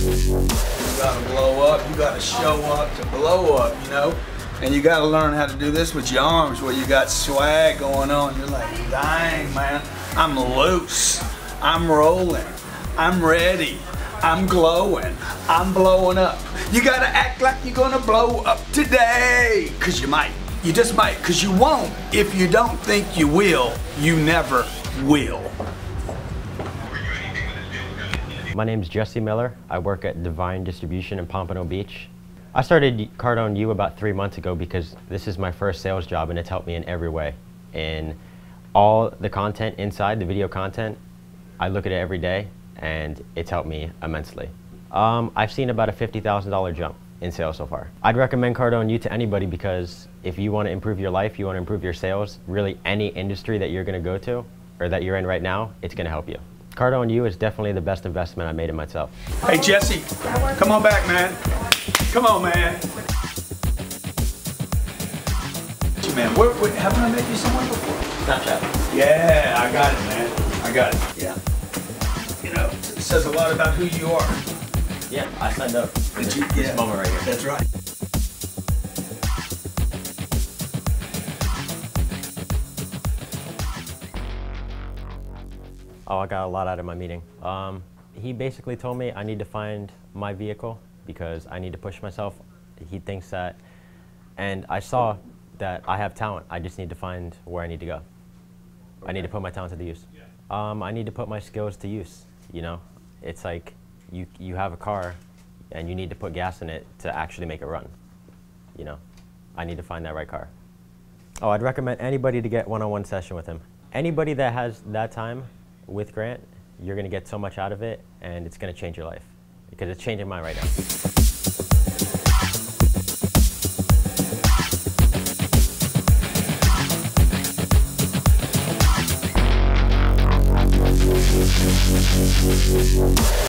You gotta blow up, you gotta show up to blow up, you know? And you gotta learn how to do this with your arms where you got swag going on. You're like, dang, man, I'm loose, I'm rolling, I'm ready, I'm glowing, I'm blowing up. You gotta act like you're gonna blow up today, cause you might. You just might, cause you won't. If you don't think you will, you never will. My name's Jesse Miller. I work at Divine Distribution in Pompano Beach. I started Cardone U about 3 months ago because this is my first sales job and it's helped me in every way. In all the content inside, the video content, I look at it every day and it's helped me immensely. I've seen about a $50,000 jump in sales so far. I'd recommend Cardone U to anybody because if you want to improve your life, you want to improve your sales, really any industry that you're going to go to or that you're in right now, it's going to help you. Cardone U is definitely the best investment I made in myself. Hey Jesse, come on back, man. Come on, man. Man, haven't I met you somewhere before? Snapchat. Yeah, I got it, man. I got it. Yeah. You know, it says a lot about who you are. Yeah, I signed up for this moment right here. That's right. Oh, I got a lot out of my meeting. He basically told me I need to find my vehicle because I need to push myself. He thinks that, and I saw that I have talent. I just need to find where I need to go. Okay. I need to put my talent to the use. I need to put my skills to use, you know? It's like you have a car and you need to put gas in it to actually make it run, you know? I need to find that right car. Oh, I'd recommend anybody to get one-on-one session with him. Anybody that has that time with Grant, you're gonna get so much out of it and it's gonna change your life because it's changing mine right now.